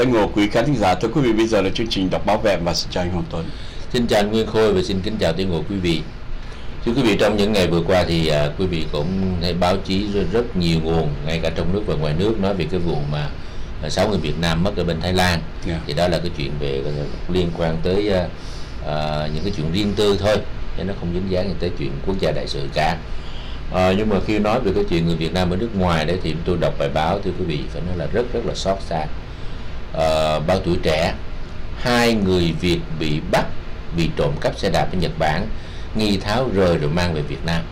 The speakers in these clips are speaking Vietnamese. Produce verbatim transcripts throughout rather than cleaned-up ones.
Tấn Ngô, quý khán thính giả. Thưa quý vị, bây giờ là chương trình Đọc Báo VEAM và xin chào anh Hoàng Tuấn. Xin chào anh Nguyên Khôi và xin kính chào Tấn Ngô quý vị. Thưa quý vị, trong những ngày vừa qua thì à, quý vị cũng thấy báo chí rất, rất nhiều nguồn, ngay cả trong nước và ngoài nước, nói về cái vụ mà sáu người Việt Nam mất ở bên Thái Lan. Yeah. Thì đó là cái chuyện về liên quan tới à, à, những cái chuyện riêng tư thôi, chứ nó không dính dáng tới chuyện quốc gia đại sự cả. À, nhưng mà khi nói về cái chuyện người Việt Nam ở nước ngoài đấy thì tôi đọc bài báo, thưa quý vị, phải nói là rất rất là xót xa. À, báo Tuổi Trẻ: hai người Việt bị bắt bị trộm cắp xe đạp ở Nhật Bản, nghi tháo rời rồi mang về Việt Nam.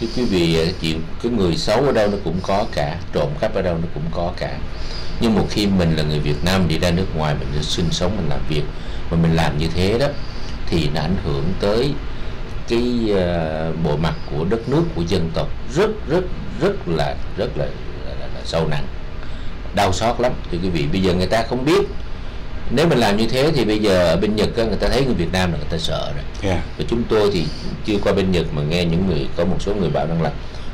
Thưa quý vị, chuyện cái người xấu ở đâu nó cũng có cả, trộm cắp ở đâu nó cũng có cả. Nhưng một khi mình là người Việt Nam đi ra nước ngoài, mình sinh sống, mình làm việc mà mình làm như thế đó thì nó ảnh hưởng tới cái uh, bộ mặt của đất nước, của dân tộc rất rất rất là rất là, là, là, là sâu nặng, đau xót lắm. Thưa quý vị, bây giờ người ta không biết. Nếu mình làm như thế thì bây giờ ở bên Nhật người ta thấy người Việt Nam là người ta sợ rồi. Yeah. Và chúng tôi thì chưa qua bên Nhật mà nghe những người, có một số người bảo rằng là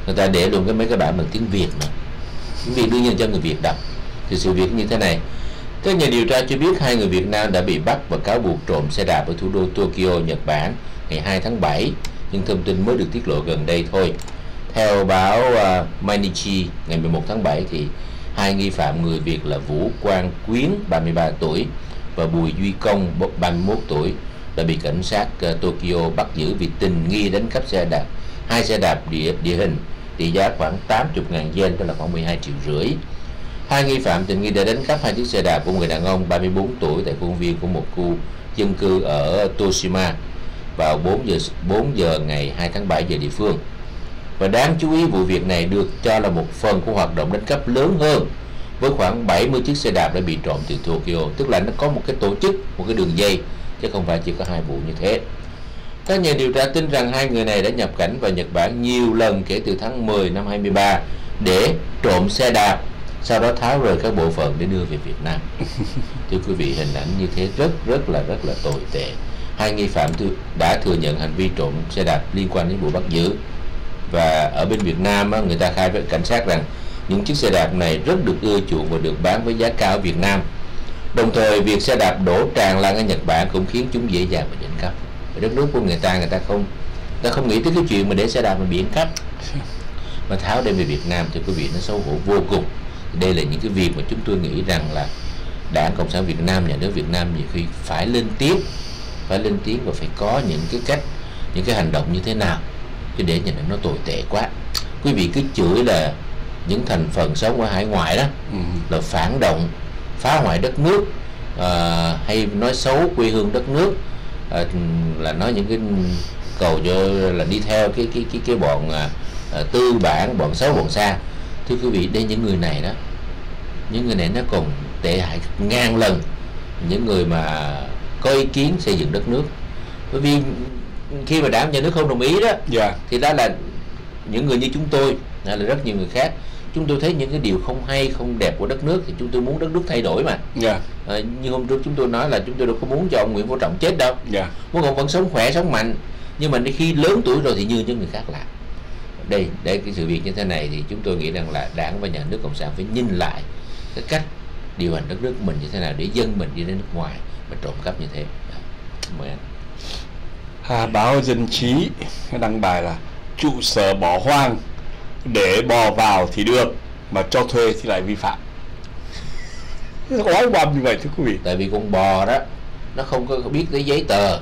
người ta để luôn cái mấy cái bản bằng tiếng Việt nữa, tiếng Việt đương nhiên cho người Việt đọc. Thì sự việc như thế này: các nhà điều tra cho biết hai người Việt Nam đã bị bắt và cáo buộc trộm xe đạp ở thủ đô Tokyo, Nhật Bản ngày hai tháng bảy, nhưng thông tin mới được tiết lộ gần đây thôi. Theo báo uh, Mainichi ngày mười một tháng bảy thì hai nghi phạm người Việt là Vũ Quang Quyến ba mươi ba tuổi và Bùi Duy Công ba mươi mốt tuổi đã bị cảnh sát uh, Tokyo bắt giữ vì tình nghi đánh cắp xe đạp, hai xe đạp địa địa hình trị giá khoảng tám mươi nghìn yen, tức là khoảng mười hai triệu rưỡi. Hai nghi phạm tình nghi đã đánh cắp hai chiếc xe đạp của người đàn ông ba mươi bốn tuổi tại khuôn viên của một khu dân cư ở Toshima vào bốn giờ ngày hai tháng bảy giờ địa phương. Và đáng chú ý, vụ việc này được cho là một phần của hoạt động đánh cắp lớn hơn với khoảng bảy mươi chiếc xe đạp đã bị trộm từ Tokyo, tức là nó có một cái tổ chức, một cái đường dây, chứ không phải chỉ có hai vụ như thế. Các nhà điều tra tin rằng hai người này đã nhập cảnh vào Nhật Bản nhiều lần kể từ tháng mười năm hai mươi ba để trộm xe đạp, sau đó tháo rời các bộ phận để đưa về Việt Nam. Thưa quý vị, hình ảnh như thế rất rất là rất là tồi tệ. Hai nghi phạm đã thừa nhận hành vi trộm xe đạp liên quan đến vụ bắt giữ. Và ở bên Việt Nam, người ta khai với cảnh sát rằng những chiếc xe đạp này rất được ưa chuộng và được bán với giá cao ở Việt Nam. Đồng thời, việc xe đạp đổ tràn lan ở Nhật Bản cũng khiến chúng dễ dàng bị đánh cắp. Ở đất nước của người ta, người ta không người ta không nghĩ tới cái chuyện mà để xe đạp mà bị đánh cắp, mà tháo đem về Việt Nam. Thì quý vị, nó xấu hổ vô cùng. Đây là những cái việc mà chúng tôi nghĩ rằng là Đảng Cộng sản Việt Nam, nhà nước Việt Nam nhiều khi phải lên tiếng, phải lên tiếng và phải có những cái cách, những cái hành động như thế nào chứ để nhìn nó tồi tệ quá. Quý vị cứ chửi là những thành phần sống ở hải ngoại đó là phản động, phá hoại đất nước, à, hay nói xấu quê hương đất nước, à, là nói những cái cầu cho là đi theo cái cái cái, cái bọn à, tư bản, bọn xấu, bọn xa. Thưa quý vị, đây những người này đó, những người này nó còn tệ hại ngàn lần những người mà có ý kiến xây dựng đất nước. Bởi vì khi mà đảng nhà nước không đồng ý đó, yeah, thì đó là những người như chúng tôi, là rất nhiều người khác, chúng tôi thấy những cái điều không hay, không đẹp của đất nước thì chúng tôi muốn đất nước thay đổi mà. Yeah. À, như hôm trước chúng tôi nói là chúng tôi đâu có muốn cho ông Nguyễn Phú Trọng chết đâu. Yeah. Muốn ông vẫn sống khỏe, sống mạnh, nhưng mà khi lớn tuổi rồi thì như những người khác làm. Đây, đây cái sự việc như thế này thì chúng tôi nghĩ rằng là Đảng và nhà nước Cộng sản phải nhìn lại cái cách điều hành đất nước mình như thế nào để dân mình đi đến nước ngoài mà trộm cắp như thế. Mời anh. À, báo Dân Trí đăng bài là trụ sở bỏ hoang, để bò vào thì được mà cho thuê thì lại vi phạm. Nói bom như vậy thưa quý vị. Tại vì con bò đó nó không có biết tới giấy tờ,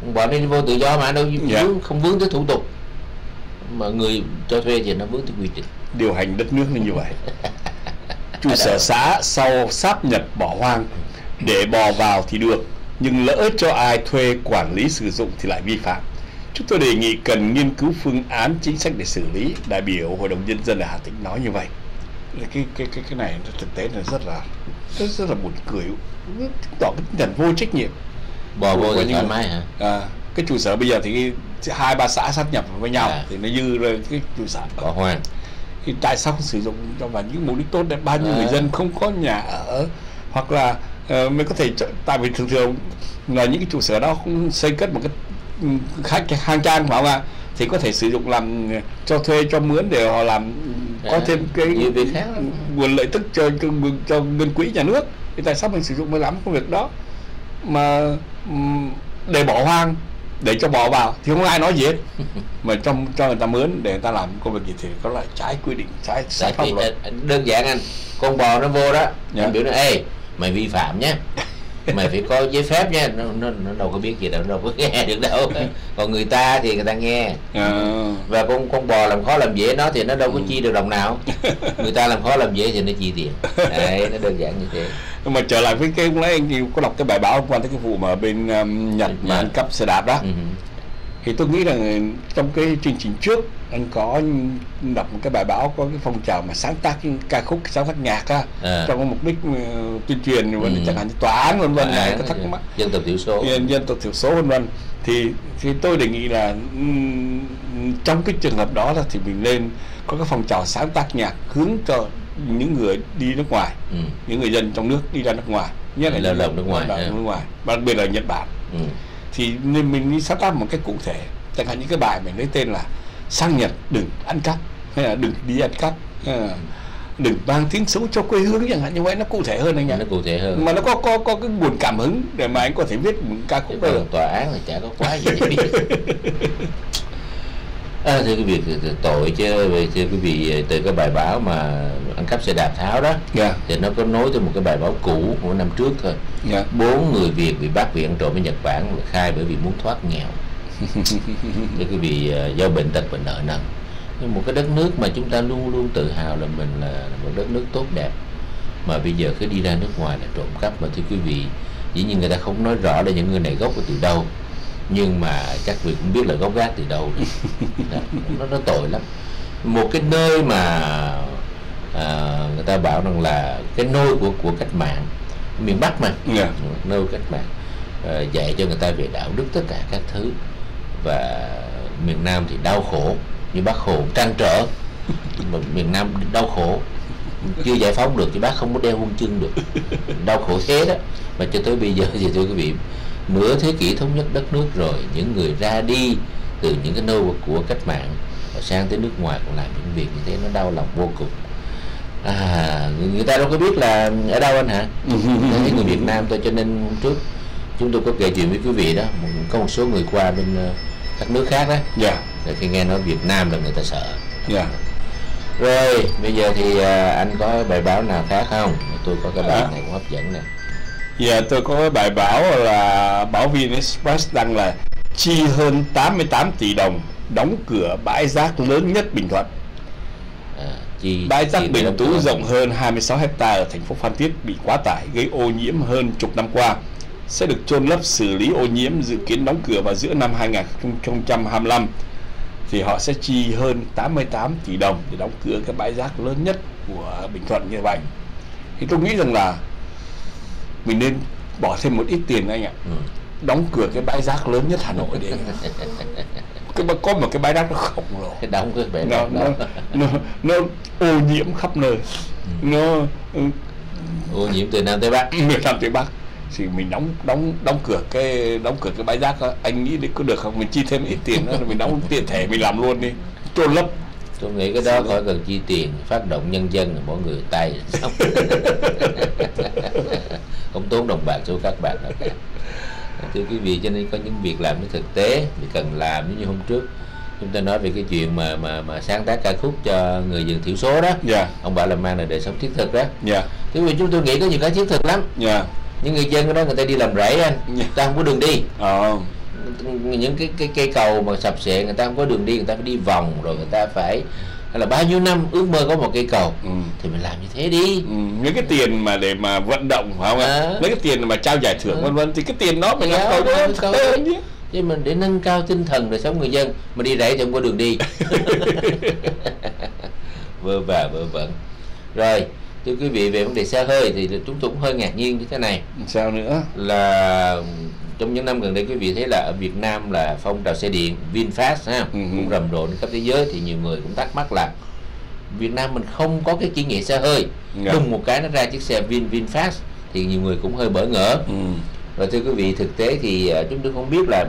con bò nên vô tự do mà đâu, yeah, không vướng tới thủ tục, mà người cho thuê thì nó vướng tới quy trình điều hành đất nước như vậy. Trụ sở xã sau sáp nhập bỏ hoang, để bò vào thì được nhưng lỡ cho ai thuê, quản lý, sử dụng thì lại vi phạm. Chúng tôi đề nghị cần nghiên cứu phương án chính sách để xử lý. Đại biểu Hội đồng Nhân dân ở Hà Tĩnh nói như vậy. Cái cái cái cái này thực tế là rất là rất, rất là buồn cười, tỏ cái tinh thần vô trách nhiệm. Bò vô thì thoải mái hả? À, cái trụ sở bây giờ thì hai ba xã sát nhập với nhau, à, thì nó dư rồi cái trụ sở bỏ hoang. Thì tại sao không sử dụng cho vào những mục đích tốt để bao nhiêu à. người dân không có nhà ở, hoặc là Uh, mới có thể, tại vì thường thường là những cái trụ sở đó cũng xây cất một cái khách hàng trang, phải không ạ, thì có thể sử dụng làm cho thuê, cho mướn để họ làm có thêm cái nguồn lợi tức cho, cho ngân quỹ nhà nước, thì tại sao mình sử dụng mới lắm công việc đó mà để bỏ hoang, để cho bỏ vào thì không ai nói gì hết, mà trong cho người ta mướn để người ta làm công việc gì thì có lại trái quy định, trái trái pháp luật. Đơn giản anh, con bò nó vô đó, yeah. biểu nó ê mày vi phạm nhé, mày phải có giấy phép nhé, nó, nó, nó đâu có biết gì đâu, đâu có nghe được đâu. Còn người ta thì người ta nghe, yeah. và con con bò làm khó làm dễ nó thì nó đâu có chi được đồng nào. Người ta làm khó làm dễ thì nó chi tiền, đấy, nó đơn giản như thế. Nhưng mà trở lại với cái, lấy anh có đọc cái bài báo quan tới cái vụ mà bên um, Nhật mà ăn cắp xe đạp đó, uh -huh. thì tôi nghĩ là trong cái chương trình trước anh có đọc một cái bài báo có cái phong trào mà sáng tác ca khúc, sáng tác nhạc á, à. trong mục đích tuyên truyền, ừ. chẳng hạn như tòa án vân vân, này có thắc mắc dân tộc thiểu số, dân tộc thiểu số vân vân, thì thì tôi đề nghị là trong cái trường hợp đó là thì mình nên có cái phong trào sáng tác nhạc hướng cho những người đi nước ngoài, ừ. những người dân trong nước đi ra nước ngoài, nhất là lao động nước ngoài, nước ngoài, đặc biệt là Nhật Bản. Ừ. Thì nên mình đi sáng tác một cái cụ thể, chẳng hạn những cái bài mình lấy tên là sang Nhật đừng ăn cắp, hay là đừng đi ăn cắp, đừng mang tiếng xấu cho quê hương, chẳng hạn như vậy, nó cụ thể hơn anh nhỉ, nó cụ thể hơn mà nó có có có cái nguồn cảm hứng để mà anh có thể viết một ca khúc. Tòa án là chả có quá gì để biết. À, thưa quý vị, tội chứ thưa quý vị, từ cái bài báo mà ăn cắp xe đạp Tháo đó, yeah. thì nó có nối tới một cái bài báo cũ của năm trước thôi, yeah. bốn người Việt bị bắt vì ăn trộm ở Nhật Bản, khai bởi vì muốn thoát nghèo. Thưa quý vị, do bệnh tật và nợ nần, một cái đất nước mà chúng ta luôn luôn tự hào là mình là một đất nước tốt đẹp, mà bây giờ cứ đi ra nước ngoài là trộm cắp. Mà thưa quý vị, dĩ nhiên người ta không nói rõ là những người này gốc từ đâu, nhưng mà chắc vì cũng biết là gốc gác từ đâu. Nó nó tội lắm. Một cái nơi mà à, người ta bảo rằng là cái nôi của của cách mạng miền Bắc mà, yeah. nôi cách mạng, à, dạy cho người ta về đạo đức tất cả các thứ. Và miền Nam thì đau khổ, như bác Hồ trăn trở, mà miền Nam đau khổ chưa giải phóng được thì bác không có đeo huân chương được, đau khổ thế đó. Mà cho tới bây giờ thì thưa quý vị, nửa thế kỷ thống nhất đất nước rồi, những người ra đi từ những cái nơi của cách mạng và sang tới nước ngoài còn làm những việc như thế, nó đau lòng vô cùng. À, người ta đâu có biết là ở đâu anh hả? Đấy, người Việt Nam tôi, cho nên hôm trước chúng tôi có kể chuyện với quý vị đó, có một số người qua bên các nước khác đó, yeah. rồi khi nghe nói Việt Nam là người ta sợ, yeah. Rồi bây giờ thì anh có bài báo nào khác không? Tôi có cái bài à. này cũng hấp dẫn nè. Dạ, yeah, tôi có cái bài báo là báo VinExpress đăng là chi hơn tám mươi tám tỷ đồng đóng cửa bãi rác lớn nhất Bình Thuận. À, chi, bãi rác Bình Tú rộng hơn hai mươi sáu héc ta ở thành phố Phan Thiết bị quá tải, gây ô nhiễm hơn chục năm qua, sẽ được chôn lấp xử lý ô nhiễm, dự kiến đóng cửa vào giữa năm hai nghìn không trăm hai mươi lăm. Thì họ sẽ chi hơn tám mươi tám tỷ đồng để đóng cửa cái bãi rác lớn nhất của Bình Thuận như vậy. Thì tôi nghĩ rằng là mình nên bỏ thêm một ít tiền anh ạ, ừ. đóng cửa cái bãi rác lớn nhất Hà Nội đi. Cái có một cái bãi rác nó khổng lồ, đóng cái bãi rác nó, nó, nó, nó ô nhiễm khắp nơi, ừ. nó ô nhiễm từ Nam tới Bắc, từ Nam tới Bắc. Thì mình đóng đóng đóng cửa cái đóng cửa cái bãi rác đó, anh nghĩ đấy có được không? Mình chi thêm ít tiền nữa rồi mình đóng tiền thể mình làm luôn đi, chôn lấp. Tôi nghĩ cái đó khỏi cần chi tiền, phát động nhân dân là mỗi người tay. Không tốn đồng bạc cho các bạn nào cả. Thưa quý vị, cho nên có những việc làm nó thực tế thì cần làm. Như hôm trước chúng ta nói về cái chuyện mà mà mà sáng tác ca khúc cho người dân thiểu số đó, yeah. ông bảo là mang lại đời sống thiết thực đó, yeah. quý vị, chúng tôi nghĩ có nhiều cái thiết thực lắm, yeah. những người dân đó người ta đi làm rẫy anh, người ta không có đường đi, oh. những cái cái cây cầu mà sập xệ, người ta không có đường đi, người ta phải đi vòng, rồi người ta phải là bao nhiêu năm ước mơ có một cây cầu, ừ. thì mình làm như thế đi, ừ. những cái tiền mà để mà vận động phải không ạ, lấy cái tiền mà trao giải thưởng, ừ. vân vân, thì cái tiền đó mình làm cầu đó, cầu đấy chứ, mình để nâng cao tinh thần đời sống người dân, mình đi rẫy thì không có đường đi. Vơ và vơ vẩn. Rồi thưa quý vị, về vấn đề xe hơi thì chúng tôi cũng hơi ngạc nhiên như thế này. Sao nữa là trong những năm gần đây quý vị thấy là ở Việt Nam là phong trào xe điện VinFast ha, ừ. cũng rầm rộ khắp thế giới, thì nhiều người cũng thắc mắc là Việt Nam mình không có cái kỹ nghệ xe hơi, dạ. đúng một cái nó ra chiếc xe Vin VinFast thì nhiều người cũng hơi bỡ ngỡ, ừ. Rồi thưa quý vị, thực tế thì chúng tôi không biết là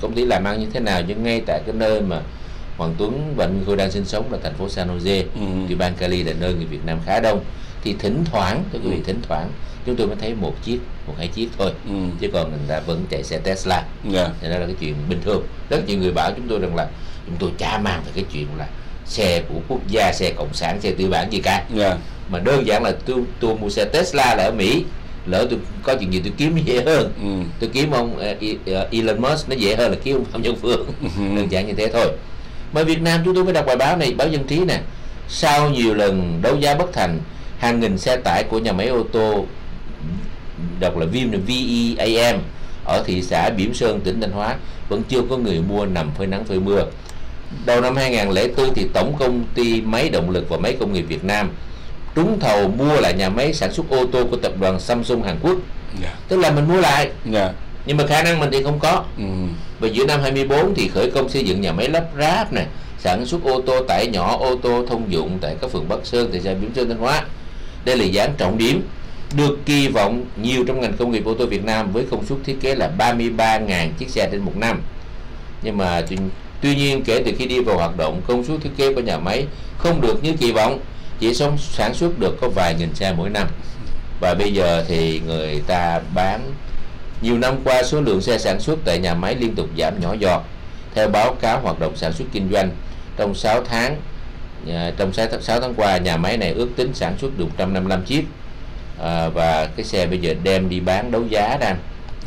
công ty làm ăn như thế nào, nhưng ngay tại cái nơi mà Hoàng Tuấn và Minh Khôi đang sinh sống là thành phố San Jose, ừ. Tiểu bang Cali là nơi người Việt Nam khá đông. Thì thỉnh thoảng, các quý vị, thỉnh thoảng chúng tôi mới thấy một chiếc, một hai chiếc thôi, ừ. chứ còn người ta vẫn chạy xe Tesla. Yeah. Thì đó là cái chuyện bình thường. Rất nhiều người bảo chúng tôi rằng là chúng tôi chả mang về cái chuyện là xe của quốc gia, xe cộng sản, xe tư bản gì cả. Yeah. Mà đơn giản là tôi, tôi mua xe Tesla là ở Mỹ, lỡ tôi có chuyện gì tôi kiếm dễ hơn, ừ. tôi kiếm ông Elon Musk nó dễ hơn là kiếm ông Phạm Dân Phương, đơn giản như thế thôi. Mà Việt Nam chúng tôi mới đọc bài báo này, báo Dân Trí nè, sau nhiều lần đấu giá bất thành, hàng nghìn xe tải của nhà máy ô tô đọc là vê e a em ở thị xã Bỉm Sơn, tỉnh Thanh Hóa vẫn chưa có người mua, nằm phơi nắng phơi mưa. Đầu năm hai nghìn không trăm lẻ bốn thì Tổng Công ty Máy Động lực và Máy Công nghiệp Việt Nam trúng thầu mua lại nhà máy sản xuất ô tô của tập đoàn Samsung Hàn Quốc. Yeah. Tức là mình mua lại, yeah. nhưng mà khả năng mình thì không có. Mm. Và giữa năm hai mươi bốn thì khởi công xây dựng nhà máy lắp ráp này, sản xuất ô tô tải nhỏ, ô tô thông dụng tại các phường Bắc Sơn, thị xã Bỉm Sơn, Thanh Hóa. Đây là dự án trọng điểm được kỳ vọng nhiều trong ngành công nghiệp ô tô Việt Nam với công suất thiết kế là ba mươi ba nghìn chiếc xe trên một năm. Nhưng mà tuy, tuy nhiên kể từ khi đi vào hoạt động, công suất thiết kế của nhà máy không được như kỳ vọng, chỉ sống sản xuất được có vài nghìn xe mỗi năm. Và bây giờ thì người ta bán, nhiều năm qua số lượng xe sản xuất tại nhà máy liên tục giảm nhỏ giọt. Theo báo cáo hoạt động sản xuất kinh doanh trong sáu tháng, trong sáu tháng qua nhà máy này ước tính sản xuất được một trăm năm mươi lăm chiếc, à, và cái xe bây giờ đem đi bán đấu giá đang,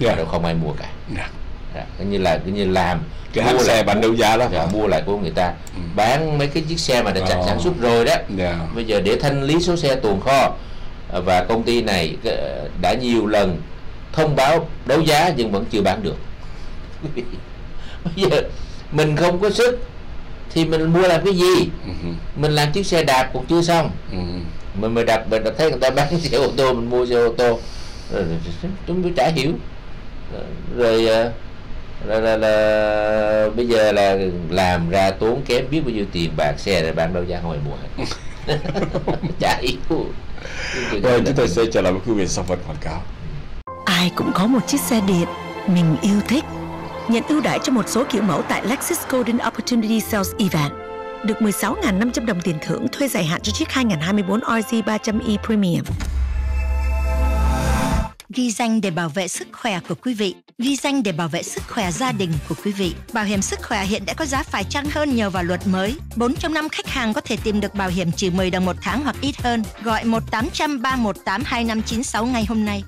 yeah. đâu không ai mua cả. Yeah. À, như là như làm cái mua xe bán đấu giá đó, dạ, mua lại của người ta, ừ. bán mấy cái chiếc xe mà đã oh. sản xuất rồi đó. Yeah. Bây giờ để thanh lý số xe tồn kho, à, và công ty này đã nhiều lần thông báo đấu giá nhưng vẫn chưa bán được. Bây giờ mình không có sức thì mình mua làm cái gì? Uh-huh. Mình làm chiếc xe đạp cũng chưa xong, uh-huh. mình mới đạp, mình đã thấy người ta bán xe ô tô, mình mua xe ô tô, rồi, chúng tôi chả hiểu. Rồi là, là, là, là bây giờ là làm ra tốn kém biết bao nhiêu tiền bạc, xe để bán đấu giá hồi mùa. Chả hiểu. Rồi chúng tôi sẽ trở lại với quý vị sau phần quảng cáo. Ai cũng có một chiếc xe điện mình yêu thích. Nhận ưu đãi cho một số kiểu mẫu tại Lexus Golden Opportunity Sales Event. Được mười sáu nghìn năm trăm đồng tiền thưởng thuê dài hạn cho chiếc hai không hai tư R Z ba trăm E Premium. Ghi danh để bảo vệ sức khỏe của quý vị. Ghi danh để bảo vệ sức khỏe gia đình của quý vị. Bảo hiểm sức khỏe hiện đã có giá phải chăng hơn nhờ vào luật mới. bốn trong năm khách hàng có thể tìm được bảo hiểm chỉ mười đồng một tháng hoặc ít hơn. Gọi một tám không không ba một tám hai năm chín sáu ngày hôm nay.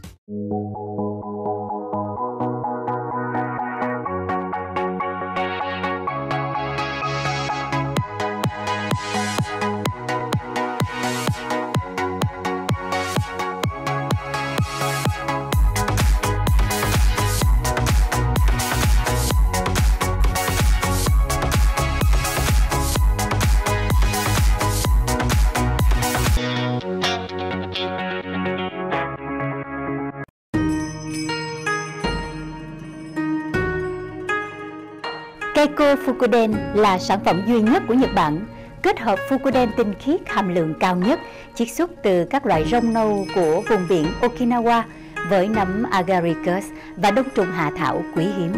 Keko Fukuden là sản phẩm duy nhất của Nhật Bản, kết hợp Fukuden tinh khiết hàm lượng cao nhất, chiết xuất từ các loại rong nâu của vùng biển Okinawa với nấm agaricus và đông trùng hạ thảo quý hiếm.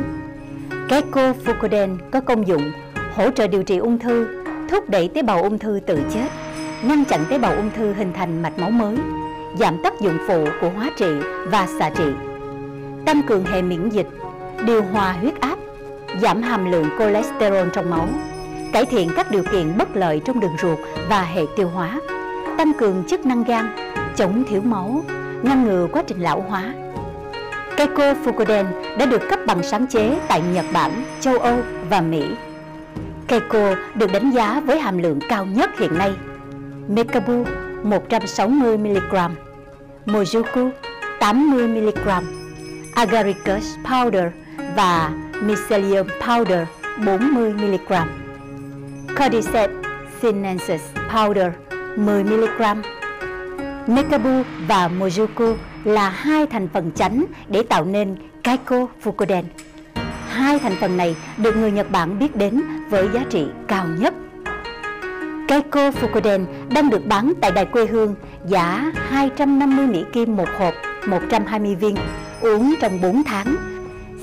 Keko Fukuden có công dụng hỗ trợ điều trị ung thư, thúc đẩy tế bào ung thư tự chết, ngăn chặn tế bào ung thư hình thành mạch máu mới, giảm tác dụng phụ của hóa trị và xạ trị, tăng cường hệ miễn dịch, điều hòa huyết áp, giảm hàm lượng cholesterol trong máu, cải thiện các điều kiện bất lợi trong đường ruột và hệ tiêu hóa, tăng cường chức năng gan, chống thiếu máu, ngăn ngừa quá trình lão hóa. Keko Fukuden đã được cấp bằng sáng chế tại Nhật Bản, châu Âu và Mỹ. Keko được đánh giá với hàm lượng cao nhất hiện nay. Mekabu một trăm sáu mươi mi-li-gam, Mojuku tám mươi mi-li-gam, Agaricus Powder và Mycelium Powder bốn mươi mi-li-gam, Cordyceps sinensis Powder mười mi-li-gam. Mekabu và Mojuku là hai thành phần chánh để tạo nên Keko Fukuden. Hai thành phần này được người Nhật Bản biết đến với giá trị cao nhất. Keko Fukuden đang được bán tại Đài Quê Hương giá hai trăm năm mươi Mỹ Kim một hộp, một trăm hai mươi viên, uống trong bốn tháng.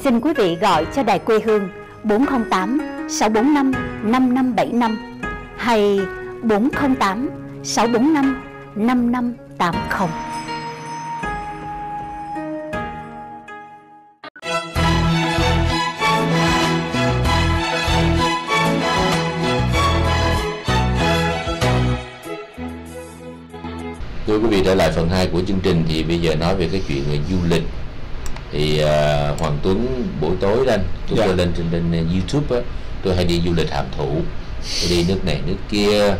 Xin quý vị gọi cho Đài Quê Hương bốn không tám sáu bốn năm năm năm bảy năm hay bốn không tám sáu bốn năm năm năm tám không. Thưa quý vị, trở lại phần hai của chương trình thì bây giờ nói về cái chuyện du lịch. Thì uh, Hoàng Tuấn buổi tối lên, tôi dạ. lên trên, trên YouTube á, tôi hay đi du lịch hàm thủ, tôi đi nước này nước kia,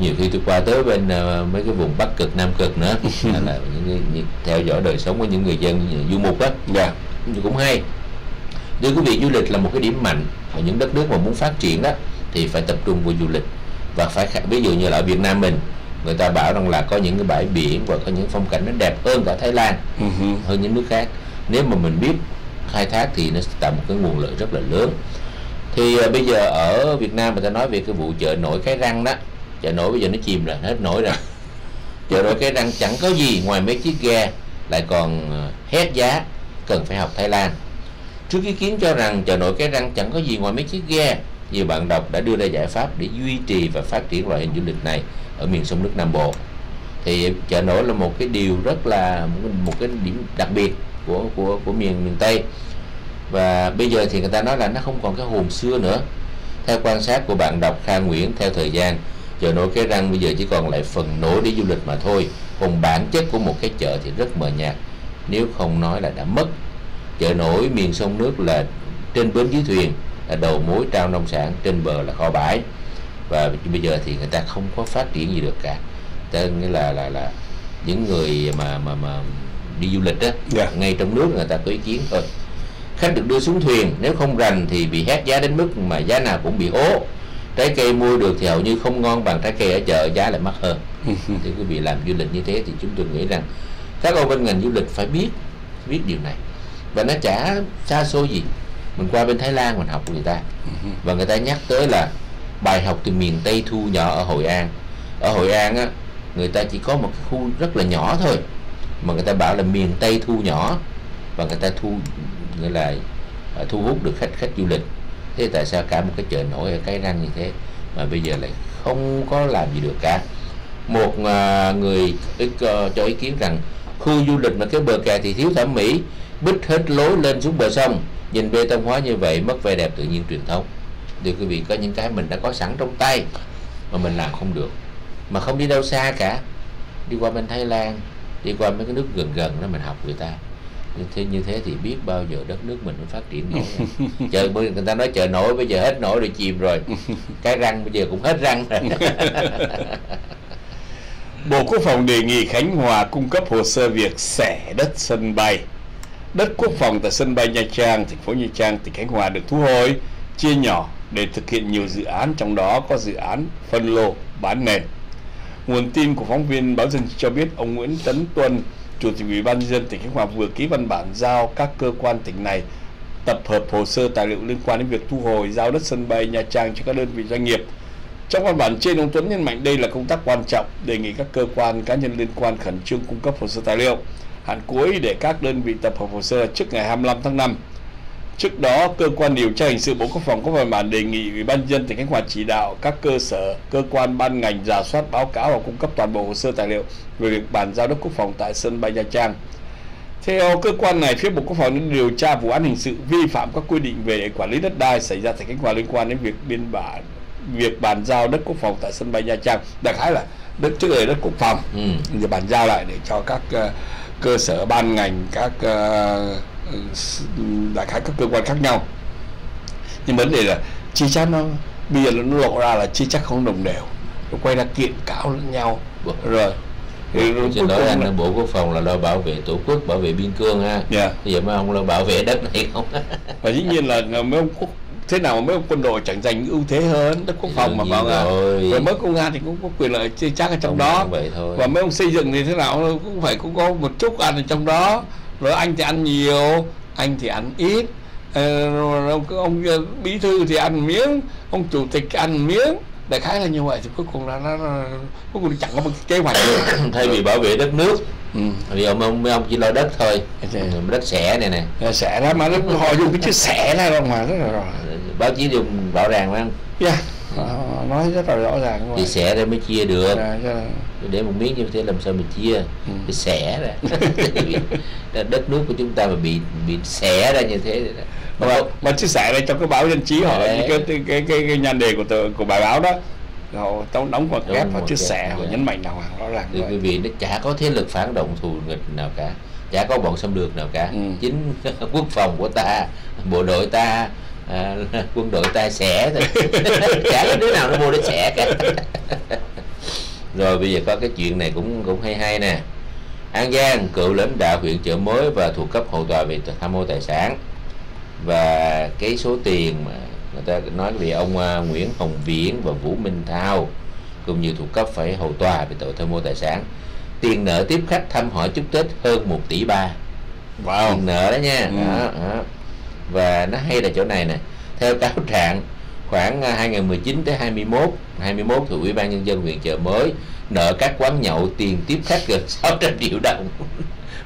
nhiều khi tôi qua tới bên uh, mấy cái vùng Bắc Cực, Nam Cực nữa, là, là những, những, theo dõi đời sống của những người dân những du mục á, dạ. cũng hay. Thưa quý vị, du lịch là một cái điểm mạnh ở những đất nước mà muốn phát triển đó thì phải tập trung vào du lịch và phải ví dụ như là ở Việt Nam mình. Người ta bảo rằng là có những cái bãi biển và có những phong cảnh nó đẹp hơn cả Thái Lan, uh-huh. hơn những nước khác. Nếu mà mình biết khai thác thì nó tạo một cái nguồn lợi rất là lớn. Thì uh, bây giờ ở Việt Nam người ta nói về cái vụ chợ nổi Cái Răng đó. Chợ nổi bây giờ nó chìm rồi, hết nổi rồi. Chợ nổi Cái Răng chẳng có gì ngoài mấy chiếc ghe, lại còn hét giá, cần phải học Thái Lan. Trước ý kiến cho rằng chợ nổi Cái Răng chẳng có gì ngoài mấy chiếc ghe, nhiều bạn đọc đã đưa ra giải pháp để duy trì và phát triển loại hình du lịch này ở miền sông nước Nam Bộ. Thì chợ nổi là một cái điều rất là một cái điểm đặc biệt của của của miền miền Tây. Và bây giờ thì người ta nói là nó không còn cái hồn xưa nữa. Theo quan sát của bạn đọc Kha Nguyễn, theo thời gian chợ nổi Cái Răng bây giờ chỉ còn lại phần nổi để du lịch mà thôi, còn bản chất của một cái chợ thì rất mờ nhạt, nếu không nói là đã mất. Chợ nổi miền sông nước là trên bến dưới thuyền, là đầu mối trao nông sản, trên bờ là kho bãi. Và bây giờ thì người ta không có phát triển gì được cả. Tên nghĩa là là là những người mà mà mà đi du lịch đó, yeah. ngay trong nước người ta có ý kiến thôi. Khách được đưa xuống thuyền, nếu không rành thì bị hét giá đến mức mà giá nào cũng bị ố. Trái cây mua được thì hầu như không ngon bằng trái cây ở chợ, giá lại mắc hơn. Thì quý vị làm du lịch như thế thì chúng tôi nghĩ rằng các ông bên ngành du lịch phải biết biết điều này, và nó chả xa xôi gì. Mình qua bên Thái Lan mình học của người ta, và người ta nhắc tới là bài học từ miền Tây thu nhỏ ở Hội An. Ở Hội An á, người ta chỉ có một khu rất là nhỏ thôi, mà người ta bảo là miền Tây thu nhỏ, và người ta thu nghĩa là thu hút được khách khách du lịch. Thế tại sao cả một cái chợ nổi ở Cái Răng như thế mà bây giờ lại không có làm gì được cả? Một người cho ý kiến rằng khu du lịch mà cái bờ kè thì thiếu thẩm mỹ, bích hết lối lên xuống bờ sông, nhìn bê tông hóa như vậy mất vẻ đẹp tự nhiên truyền thống. Thì quý vị, có những cái mình đã có sẵn trong tay mà mình làm không được, mà không đi đâu xa cả, đi qua bên Thái Lan, đi qua mấy cái nước gần gần đó mình học người ta. Thế như thế thì biết bao giờ đất nước mình mới phát triển nữa. Chợ bữa người ta nói chợ nổi bây giờ hết nổi rồi, chìm rồi. Cái răng bây giờ cũng hết răng rồi. Bộ Quốc phòng đề nghị Khánh Hòa cung cấp hồ sơ việc xẻ đất sân bay. Đất quốc phòng tại sân bay Nha Trang, thành phố Nha Trang, tỉnh Khánh Hòa được thu hồi, chia nhỏ để thực hiện nhiều dự án, trong đó có dự án phân lô bán nền. Nguồn tin của phóng viên báo Dân cho biết ông Nguyễn Tấn Tuân, Chủ tịch Ủy ban nhân dân tỉnh Khánh Hòa vừa ký văn bản giao các cơ quan tỉnh này tập hợp hồ sơ tài liệu liên quan đến việc thu hồi giao đất sân bay Nha Trang cho các đơn vị doanh nghiệp. Trong văn bản trên, ông Tuấn nhấn mạnh đây là công tác quan trọng, đề nghị các cơ quan cá nhân liên quan khẩn trương cung cấp hồ sơ tài liệu. Hạn cuối để các đơn vị tập hợp hồ sơ trước ngày hai mươi lăm tháng năm. Trước đó, cơ quan điều tra hình sự Bộ Quốc phòng có văn bản đề nghị Ủy ban nhân dân tỉnh Khánh Hòa chỉ đạo các cơ sở, cơ quan ban ngành rà soát, báo cáo và cung cấp toàn bộ hồ sơ tài liệu về việc bàn giao đất quốc phòng tại sân bay Nha Trang. Theo cơ quan này, phía Bộ Quốc phòng đã điều tra vụ án hình sự vi phạm các quy định về quản lý đất đai xảy ra tại Khánh Hòa liên quan đến việc biên bản việc bàn giao đất quốc phòng tại sân bay Nha Trang. Đại khái là đất trước đây đất quốc phòng, ừ. rồi bàn giao lại để cho các uh, cơ sở ban ngành, các uh, đại khái các cơ quan khác nhau. Nhưng vấn đề là chi chắc nó bây giờ nó lộ ra là chi chắc không đồng đều, nó quay ra kiện cáo lẫn nhau. Rồi trên đó là Bộ Quốc phòng là lo bảo vệ tổ quốc, bảo vệ biên cương ha, yeah. vậy mà ông lo bảo vệ đất này không? Và dĩ nhiên là mấy ông quốc thế nào mà mấy ông quân đội chẳng giành ưu thế hơn đất quốc phòng mà vào à. Rồi mấy công an thì cũng có quyền lợi chi chắc ở trong đó, và mấy ông xây dựng thì thế nào cũng phải cũng có một chút ăn ở trong đó. Rồi anh thì ăn nhiều, anh thì ăn ít, rồi ông, ông bí thư thì ăn miếng, ông chủ tịch ăn miếng, đại khái là như vậy. Thì cuối cùng là nó, nó cuối cùng chẳng có một kế hoạch. Thay vì bảo vệ đất nước Ừ. Vì ông, ông, ông chỉ lo đất thôi, đất xẻ này nè, xẻ đó mà họ dùng cái chữ xẻ này không mà rất là rõ. Báo chí dùng rõ ràng phải không? Yeah. Nó nói rất là rõ ràng rồi. Thì xẻ ra mới chia được. Để, để một miếng như thế làm sao mà chia? Ừ. Cái xẻ ra. Đất nước của chúng ta mà bị bị xẻ ra như thế. Mà, mà, mà chia sẻ đây trong cái báo dân trí họ cái cái, cái cái cái nhan đề của tờ, của bài báo đó họ tao đóng vào kép họ chia sẻ họ nhấn mạnh nào rõ ràng. Thì quý vị nó chả có thế lực phản động thù nghịch nào cả, chả có bọn xâm lược nào cả. Ừ. Chính quốc phòng của ta, bộ đội ta. À, quân đội ta xẻ thôi. Chả có đứa nào nó mua để xẻ cả. Rồi bây giờ có cái chuyện này cũng cũng hay hay nè. An Giang, cựu lãnh đạo huyện Chợ Mới và thuộc cấp hậu tòa về tham ô tài sản. Và cái số tiền mà người ta nói về ông uh, Nguyễn Hồng Viễn và Vũ Minh Thao cùng nhiều thuộc cấp phải hầu tòa về tội tham ô tài sản. Tiền nợ tiếp khách thăm hỏi chúc Tết hơn một tỷ ba. Wow. Tiền nợ đó nha. Ừ. Đó, đó. Và nó hay là chỗ này nè. Theo cáo trạng, khoảng hai nghìn mười chín tới hai mươi mốt thì Ủy ban Nhân dân huyện Chợ Mới nợ các quán nhậu tiền tiếp khách gần sáu trăm triệu đồng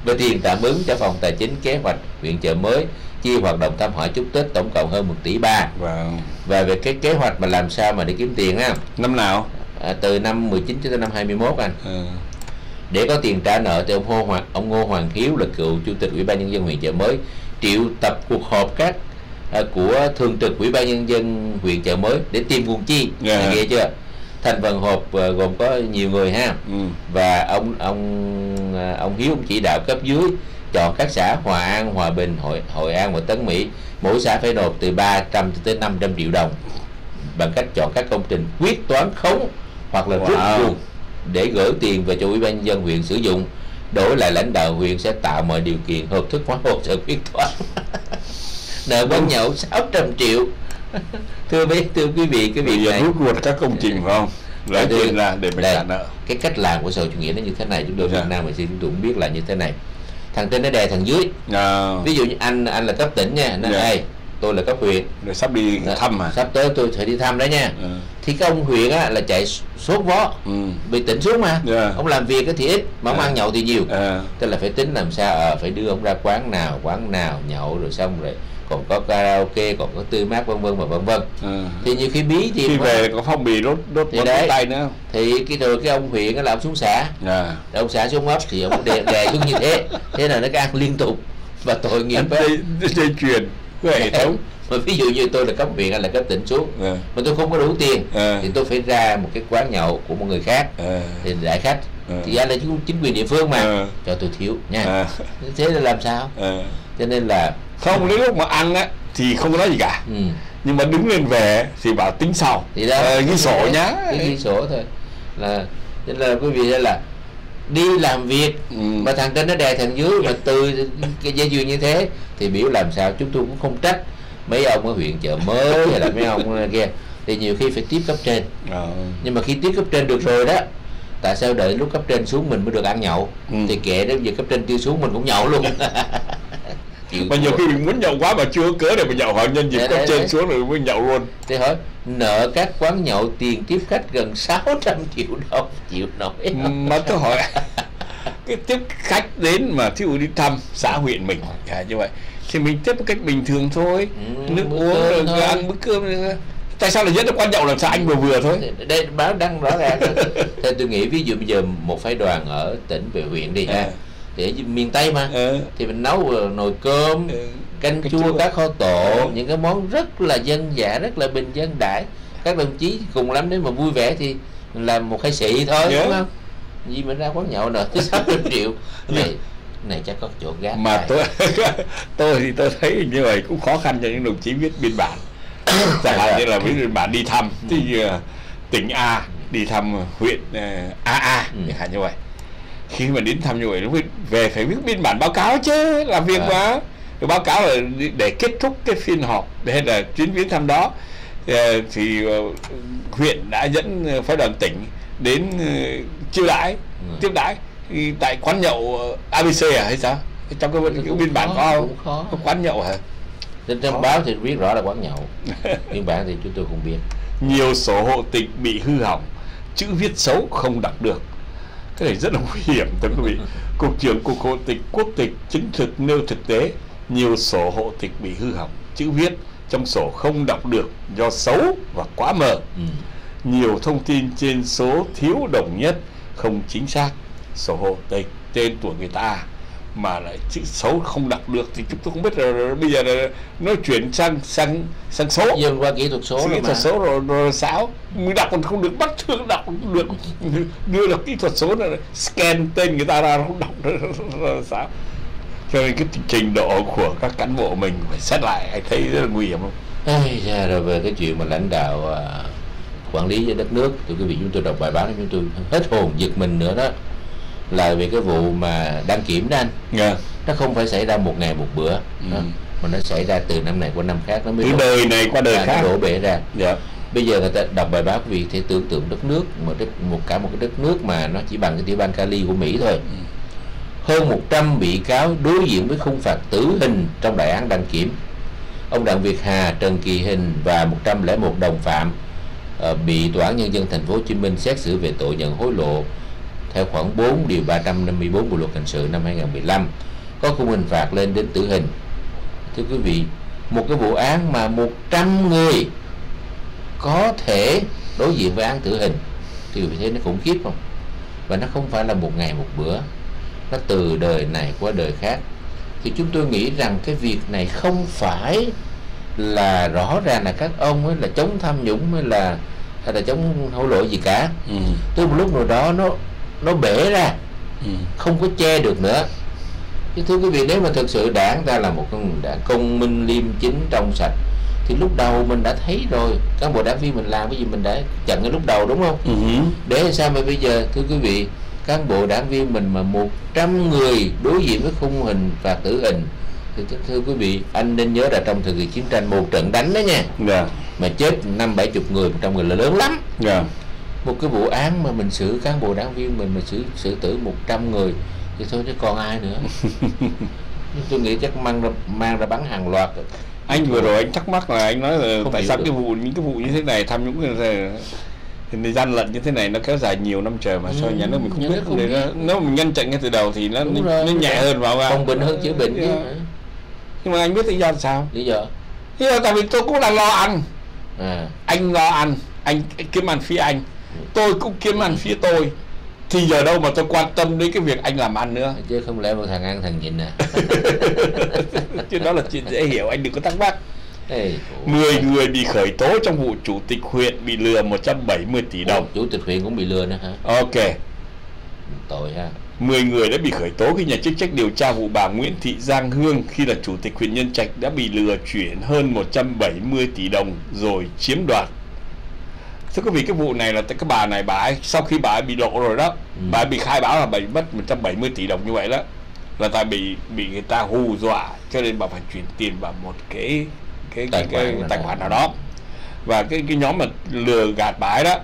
và tiền tạm ứng cho phòng tài chính kế hoạch huyện Chợ Mới chia hoạt động thăm hỏi chúc Tết tổng cộng hơn một tỷ ba. Wow. Và về cái kế hoạch mà làm sao mà để kiếm tiền á, năm nào? À, từ năm mười chín cho tới năm hai mươi mốt anh. Ừ. Để có tiền trả nợ thì ông Ngô Hoàng, ông Ngô Hoàng Hiếu là cựu chủ tịch Ủy ban Nhân dân huyện Chợ Mới triệu tập cuộc họp các à, của thường trực Ủy ban Nhân dân huyện Chợ Mới để tìm nguồn chi. Yeah. Nghe chưa? Thành phần họp à, gồm có nhiều người ha. Ừ. Và ông ông à, ông Hiếu ông chỉ đạo cấp dưới chọn các xã Hòa An, Hòa Bình, Hội Hội An và Tấn Mỹ, mỗi xã phải nộp từ ba trăm tới năm trăm triệu đồng bằng cách chọn các công trình quyết toán khống hoặc là rút ruột để gửi tiền về cho Ủy ban Nhân dân huyện sử dụng. Đổi lại lãnh đạo huyện sẽ tạo mọi điều kiện hợp thức hóa hồ sơ quyết toán. Nợ quán nhậu sáu trăm triệu. Thưa quý thưa quý vị, cái việc này rút ruột các công trình phải không? Lấy tiền ra để mình trả nợ. Cái cách làm của xã hội chủ nghĩa nó như thế này, chúng tôi Việt Nam mình chúng tôi cũng biết là như thế này. Thằng trên nó đè thằng dưới. À. Ví dụ như anh anh là cấp tỉnh nha, nói đây, tôi là cấp huyện. Rồi sắp đi thăm mà. Sắp tới tôi phải đi thăm đó nha. Ừ. Thì cái ông huyện á, là chạy sốt vó. Ừ. Bị tỉnh xuống mà. Yeah. Ông làm việc thì ít mà ông yeah. ăn nhậu thì nhiều. Yeah. Tức là phải tính làm sao à, phải đưa ông ra quán nào quán nào nhậu rồi xong rồi còn có karaoke, còn có tươi mát vân vân và vân vân. Yeah. Thì nhiều khi bí thì khi về có phong bì đốt đốt tay nữa. Thì cái rồi cái ông huyện á, là ông xuống xã. Yeah. Ông xã xuống ấp thì ông đè, đè xuống như thế. Thế là nó ăn liên tục và tội nghiệp dây chuyền hệ thống. Mà ví dụ như tôi là cấp huyện hay là cấp tỉnh xuống yeah. mà tôi không có đủ tiền yeah. thì tôi phải ra một cái quán nhậu của một người khác yeah. thì đại khách yeah. thì ra là chính quyền địa phương mà yeah. cho tôi thiếu nha yeah. thế là làm sao yeah. cho nên là không đến lúc mà ăn á thì không có nói gì cả. Ừ. Nhưng mà đứng lên về thì bảo tính sau thì đó ờ, ghi sổ đấy. Nhá cái ghi sổ thôi là nên là quý vị đây là đi làm việc. Ừ. Mà thằng trên nó đè thằng dưới mà từ cái dây duyên như thế thì biểu làm sao chúng tôi cũng không trách mấy ông ở huyện Chợ Mới hay là mấy ông kia thì nhiều khi phải tiếp cấp trên. Ừ. Nhưng mà khi tiếp cấp trên được rồi đó, tại sao đợi lúc cấp trên xuống mình mới được ăn nhậu? Ừ. Thì kệ đến giờ cấp trên tiêu xuống mình cũng nhậu luôn. Mà nhiều khi mình muốn nhậu quá mà chưa cớ để mình nhậu hoặc nhân dịp đấy, cấp đấy, trên đấy. Xuống rồi mới nhậu luôn. Thế hỏi nợ các quán nhậu tiền tiếp khách gần sáu trăm triệu đồng chịu nổi không? Mà tôi hỏi cái tiếp khách đến mà thiếu đi thăm xã huyện mình cả như vậy thì mình tiếp một cách bình thường thôi. Ừ, nước uống rồi thôi. Ăn bữa cơm nữa. Tại sao là nhất là quan trọng làm sao anh vừa vừa thôi? Đây báo đăng rõ ràng. Thế tôi nghĩ ví dụ bây giờ một phái đoàn ở tỉnh về huyện đi ha. À. Để miền Tây mà ừ. thì mình nấu nồi cơm ừ. canh, canh chua, chua cá kho tổ ừ. những cái món rất là dân dã, rất là bình dân đãi. Các đồng chí cùng lắm nếu mà vui vẻ thì mình làm một khai sĩ thôi. Ừ. Đúng không? Vì mình ra quán nhậu nợ tới sáu trăm triệu này này chắc có chỗ gác mà tôi tôi thì tôi thấy như vậy cũng khó khăn cho những đồng chí viết biên bản. Chẳng hạn như là viết biên bản đi thăm thì uh, tỉnh A đi thăm huyện uh, a a chẳng hạn như vậy. Khi mà đến thăm như vậy nó về phải viết biên bản báo cáo chứ làm việc à. Mà rồi báo cáo là để kết thúc cái phiên họp hay là chuyến viếng thăm đó thì uh, huyện đã dẫn phái đoàn tỉnh đến uh, chiêu đãi ừ. tiếp đãi tại quán nhậu a bê xê à hay sao trong cái, cái biên bản có không khó. Quán nhậu hả? Trên trong báo thì biết rõ là quán nhậu. Biên bản thì chúng tôi không biết. Nhiều sổ hộ tịch bị hư hỏng, chữ viết xấu không đọc được. Cái này rất là nguy hiểm thưa quý vị. Cục trưởng Cục Hộ tịch Quốc tịch chứng thực nêu thực tế nhiều sổ hộ tịch bị hư hỏng, chữ viết trong sổ không đọc được do xấu và quá mờ. Ừ. Nhiều thông tin trên số thiếu đồng nhất, không chính xác. Sổ hộ tịch tên tuổi người ta mà lại chữ xấu không đọc được thì chúng tôi không biết là bây giờ là nó chuyển sang sang sang số, dần qua kỹ thuật số, kỹ thuật số rồi, rồi xáo mình đọc còn không được, bắt thương đọc không được, đưa là kỹ thuật số này, scan tên người ta ra không đọc rồi xáo. Cho nên cái trình độ của các cán bộ mình phải xét lại, anh thấy rất là nguy hiểm không? Ây da, rồi về cái chuyện mà lãnh đạo quản lý với đất nước, tụi quý vị chúng tôi đọc bài báo đó, chúng tôi hết hồn giật mình nữa đó, là về cái vụ mà đăng kiểm đó anh. Yeah. Nó không phải xảy ra một ngày một bữa. Ừ. Đó, mà nó xảy ra từ năm này qua năm khác, nó mới từ đời này qua đời khác đổ bể ra. Yeah. Bây giờ người ta đọc bài báo vì thể tưởng tượng đất nước mà đất, một cả một cái đất nước mà nó chỉ bằng cái tiểu bang Cali của Mỹ thôi. Ừ. Hơn một trăm bị cáo đối diện với khung phạt tử hình trong đại án đăng kiểm. Ông Đặng Việt Hà, Trần Kỳ Hình và một trăm lẻ một đồng phạm uh, bị Tòa án Nhân dân Thành phố Hồ Chí Minh xét xử về tội nhận hối lộ theo khoảng bốn điều ba trăm năm mươi bốn Bộ luật hình sự năm hai nghìn không trăm mười lăm, có khung hình phạt lên đến tử hình. Thưa quý vị, một cái vụ án mà một trăm người có thể đối diện với án tử hình thì vì thế nó khủng khiếp không? Và nó không phải là một ngày một bữa, nó từ đời này qua đời khác. Thì chúng tôi nghĩ rằng cái việc này không phải là rõ ràng là các ông ấy là chống tham nhũng hay là hay là chống hối lộ gì cả. Ừ. Tới một lúc nào đó nó nó bể ra. Ừ. Không có che được nữa. Chứ thưa quý vị, nếu mà thực sự đảng ta là một đảng công minh liêm chính trong sạch thì lúc đầu mình đã thấy rồi, cán bộ đảng viên mình làm cái gì mình đã chặn cái lúc đầu, đúng không? Ừ. Để sao mà bây giờ thưa quý vị, cán bộ đảng viên mình mà một trăm người đối diện với khung hình và tử hình thì thưa, thưa quý vị, anh nên nhớ là trong thời kỳ chiến tranh một trận đánh đó nha. Yeah. Mà chết năm bảy chục người, một trăm người là lớn lắm. Yeah. Một cái vụ án mà mình xử cán bộ đảng viên mình mà xử xử tử một trăm người thì thôi chứ còn ai nữa. Tôi nghĩ chắc mang ra, mang ra bắn hàng loạt. Anh vừa rồi anh thắc mắc là anh nói là không, tại sao được cái vụ những cái vụ như thế này, tham nhũng như thế này, thì gian lận như thế này nó kéo dài nhiều năm trời mà sao ừ, nhà nước mình không biết, không biết. Nó, nếu mình ngăn chặn ngay từ đầu thì nó nó, rồi, nó nhẹ rồi. Hơn vào phòng bệnh hơn chữa bệnh. Yeah. Chứ nhưng mà anh biết lý do sao? Lý do là tại vì tôi cũng là lo ăn. À. Anh lo ăn, anh kiếm ăn phía anh, tôi cũng kiếm ăn phía tôi, thì giờ đâu mà tôi quan tâm đến cái việc anh làm ăn nữa. Chứ không lẽ một thằng ăn thằng nhịn à? Chứ đó là chuyện dễ hiểu, anh đừng có thắc mắc. mười người bị khởi tố trong vụ chủ tịch huyện bị lừa một trăm bảy mươi tỷ đồng. Ủa, chủ tịch huyện cũng bị lừa nữa hả? Ok. Tội ha. mười người đã bị khởi tố khi nhà chức trách điều tra vụ bà Nguyễn Thị Giang Hương khi là chủ tịch huyện Nhân Trạch đã bị lừa chuyển hơn một trăm bảy mươi tỷ đồng rồi chiếm đoạt. Thưa quý vị, cái vụ này là cái bà này, bà ấy, sau khi bà ấy bị lộ rồi đó, ừ. bà ấy bị khai báo là bà ấy mất một trăm bảy mươi tỷ đồng như vậy đó, là tại bị bị người ta hù dọa cho nên bà phải chuyển tiền vào một cái cái tài, cái, cái, khoản, tài khoản nào đó. Và cái cái nhóm mà lừa gạt bà ấy đó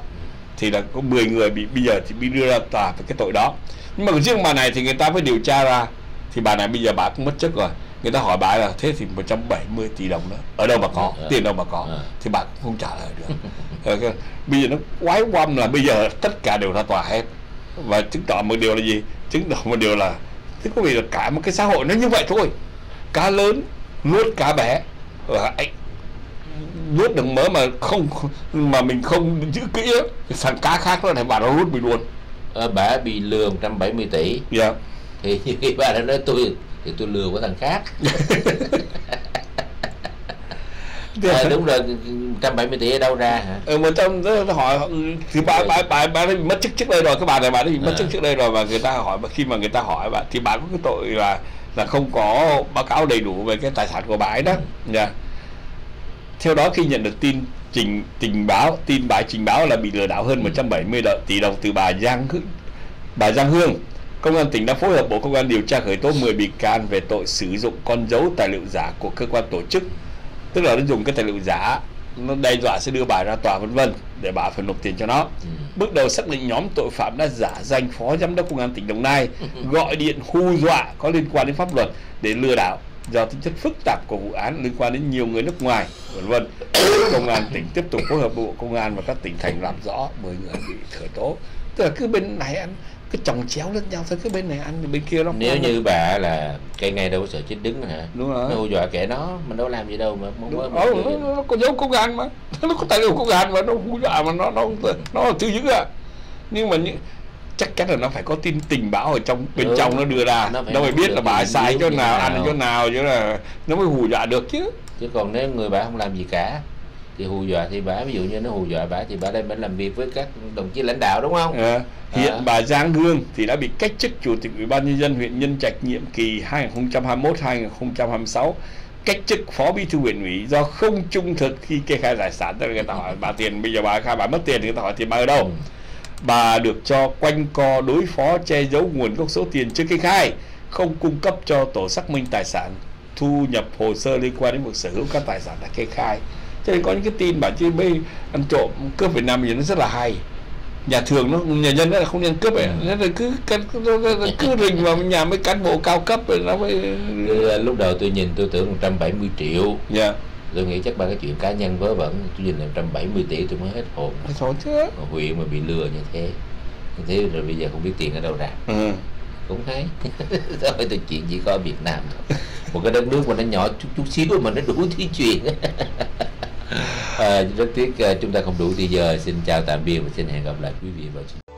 thì là có mười người bị bây giờ thì bị đưa ra tòa về cái tội đó. Nhưng mà riêng bà này thì người ta phải điều tra ra, thì bà này bây giờ bà cũng mất chức rồi, người ta hỏi bà ấy là thế thì một trăm bảy mươi tỷ đồng đó ở đâu mà có, ừ. tiền đâu mà có, ừ. thì bà cũng không trả lời được. Bây giờ nó quái quăm là bây giờ tất cả đều ra tòa hết, và chứng tỏ một điều là gì? Chứng tỏ một điều là thế quý vị, là cả một cái xã hội nó như vậy thôi, cá lớn nuốt cá bé, và anh nuốt được mớ mà không mà mình không giữ kỹ ấy, thằng cá khác nó lại bà nó nuốt mình luôn. Ờ, bà bị lừa một trăm bảy mươi tỷ. Yeah. Thì như khi bà đã nói tôi thì tôi lừa của thằng khác. À, đúng rồi, một trăm bảy mươi tỷ ở đâu ra hả? Ừ, mà trong hỏi thì bà bà bà, bà mất chức trước đây rồi, cái bà này bà đã bị mất à. chức trước đây rồi, và người ta hỏi, mà khi mà người ta hỏi bà thì bà có cái tội là là không có báo cáo đầy đủ về cái tài sản của bà ấy đó. Ừ. Yeah. Theo đó, khi nhận được tin trình tình báo tin bài trình báo là bị lừa đảo hơn ừ. một trăm bảy mươi tỷ đồng từ bà Giang bà Giang Hương, Công an tỉnh đã phối hợp Bộ Công an điều tra khởi tố mười bị can về tội sử dụng con dấu tài liệu giả của cơ quan tổ chức, tức là nó dùng cái tài liệu giả, nó đe dọa sẽ đưa bà ra tòa vân vân để bà phải nộp tiền cho nó. Ừ. Bước đầu xác định nhóm tội phạm đã giả danh phó giám đốc công an tỉnh Đồng Nai gọi điện hù dọa có liên quan đến pháp luật để lừa đảo. Do tính chất phức tạp của vụ án liên quan đến nhiều người nước ngoài vân vân, Công an tỉnh tiếp tục phối hợp Bộ Công an và các tỉnh thành làm rõ mười người bị khởi tố. Tức là cứ bên này ăn cái chồng chéo lên nhau, tới cái bên này anh bên kia nó. Nếu như bà là cây ngay đâu có sợ chết đứng hả? Đúng rồi. Nó hù dọa kẻ nó, mình đâu làm gì đâu mà không có. Ờ, nó, nó có dấu có gan mà, nó có tài liệu có gan mà nó hù dọa mà nó nó nó chưa dữ à. Nhưng mà những chắc chắn là nó phải có tin tình báo ở trong bên ừ, trong nó đưa ra, nó phải, nó phải biết là bà sai chỗ nào, ăn chỗ nào chứ là nó mới hù dọa được chứ. Chứ còn nếu người bà không làm gì cả thì hù dọa thì bà, ví dụ như nó hù dọa bà thì bà đây bà làm việc với các đồng chí lãnh đạo đúng không? À, hiện à. Bà Giang Hương thì đã bị cách chức chủ tịch Ủy ban nhân dân huyện Nhân Trạch nhiệm kỳ hai nghìn không trăm hai mươi mốt đến hai nghìn không trăm hai mươi sáu, cách chức phó bí thư huyện ủy do không trung thực khi kê khai tài sản. Người ta hỏi bà tiền, bây giờ bà khai bà mất tiền thì người ta hỏi tiền bà ở đâu? Ừ. Bà được cho quanh co đối phó, che giấu nguồn gốc số tiền chưa kê khai, không cung cấp cho tổ xác minh tài sản, thu nhập hồ sơ liên quan đến việc sở hữu các tài sản đã kê khai. Cho nên có những cái tin bảo chứ bây ăn trộm cướp Việt Nam thì nó rất là hay, nhà thường nó nhà dân nó là không nên cướp ấy, nó là cứ cứ, cứ rình vào nhà mấy cán bộ cao cấp rồi nó mới. Lúc đầu tôi nhìn tôi tưởng một trăm bảy mươi triệu. Dạ. Tôi nghĩ chắc ba cái chuyện cá nhân vớ vẩn, tôi nhìn là một trăm bảy mươi tỷ tôi mới hết hồn. Thôi chứ. Huyện mà bị lừa như thế, như thế rồi bây giờ không biết tiền ở đâu ra. Ừ. Cũng thấy. Đó phải từ chuyện gì có ở Việt Nam thôi. Một cái đất nước mà nó nhỏ chút chút xíu mà nó đủ thứ chuyện. À, rất tiếc chúng ta không đủ thì giờ. Xin chào tạm biệt và xin hẹn gặp lại quý vị vào